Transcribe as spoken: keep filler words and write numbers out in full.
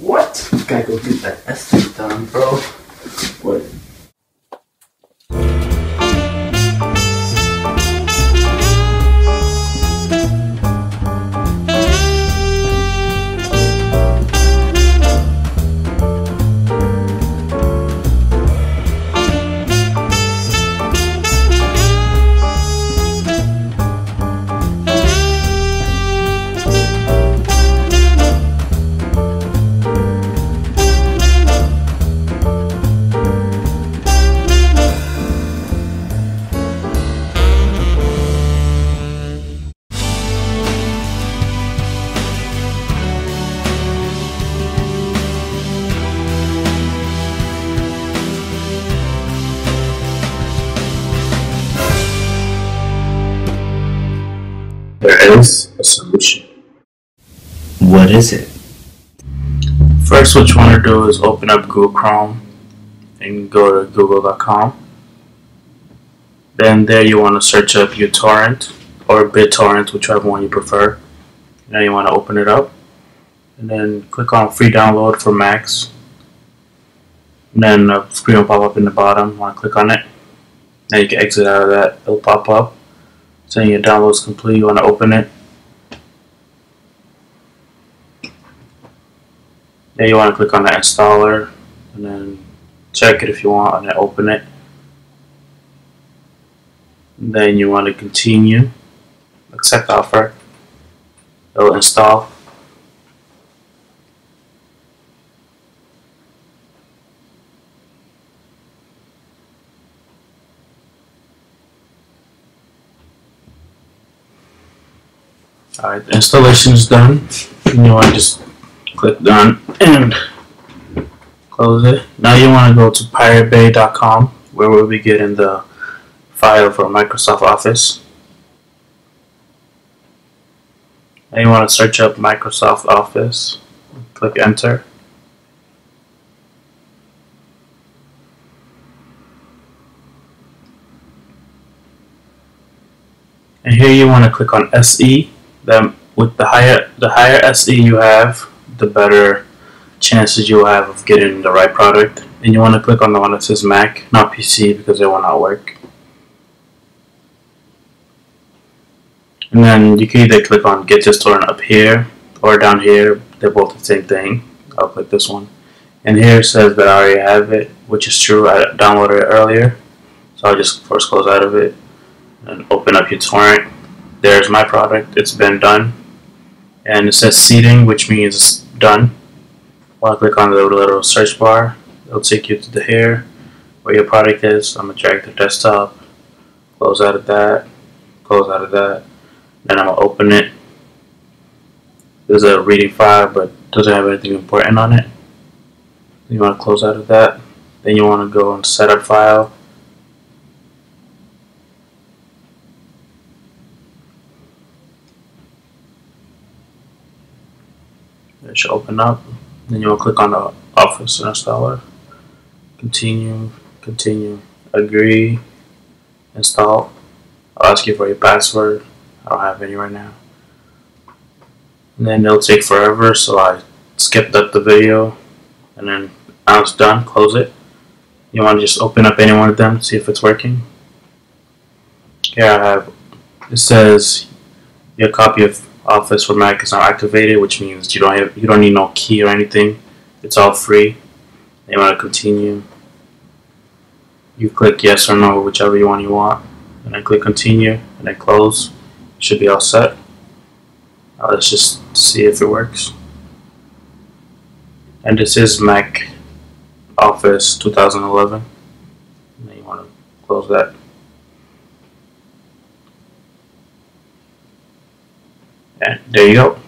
What? Gotta go get that essay done, bro. What? There is a solution. What is it? First, what you want to do is open up Google Chrome and go to google dot com. Then there you want to search up uTorrent or BitTorrent, whichever one you prefer. Now you want to open it up and then click on free download for Macs. And then a screen will pop up in the bottom. You want to click on it. Now you can exit out of that. It'll pop up saying your download is complete. You want to open it. Then you want to click on the installer and then check it if you want, and then open it. And then you want to continue, accept the offer. It'll install. Alright, the installation is done. And you want to just click done and close it. Now you want to go to pirate bay dot com, where we'll be getting the file for Microsoft Office. Now you want to search up Microsoft Office. Click enter. And here you want to click on S E. Then with the higher the higher S E you have, the better chances you'll have of getting the right product. And you want to click on the one that says Mac, not P C, because they will not work. And then you can either click on Get This Torrent up here or down here. They're both the same thing. I'll click this one. And here it says that I already have it, which is true. I downloaded it earlier. So I'll just first close out of it and open up your torrent. There's my product, it's been done. And it says seeding, which means it's done. I'll click on the little search bar. It'll take you to the here, where your product is. I'm gonna drag the desktop, close out of that, close out of that. Then I'm gonna open it. There's a reading file, but doesn't have anything important on it. You wanna close out of that. Then you wanna go and set up file. It should open up. Then you'll click on the Office installer. Continue, continue, agree, install. I'll ask you for your password. I don't have any right now. And then it'll take forever, so I skipped up the video. And then now it's done, close it. You want to just open up any one of them, see if it's working. Here I have, it says your copy of Office for Mac is now activated, which means you don't have, you don't need no key or anything. It's all free. You want to continue. You click yes or no, whichever one you want, and then click continue, and then close. You should be all set. Now let's just see if it works. And this is Mac Office two thousand eleven. And then you want to close that. There you go.